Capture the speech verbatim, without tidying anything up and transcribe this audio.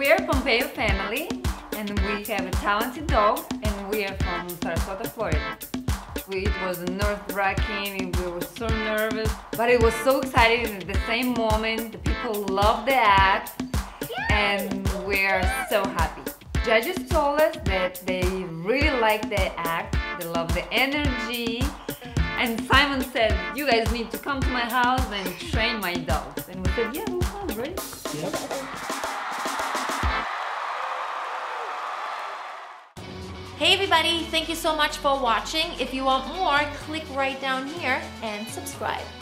We are a Pompeyo family and we have a talented dog, and we are from Sarasota, Florida. It was nerve-wracking, we were so nervous, but it was so exciting at the same moment. The people loved the act and we are so happy. Judges told us that they really liked the act, they loved the energy, and Simon said, "You guys need to come to my house and train my dogs." And we said, "Yeah, we'll come, right?" Yep. Hey everybody, thank you so much for watching. If you want more, click right down here and subscribe.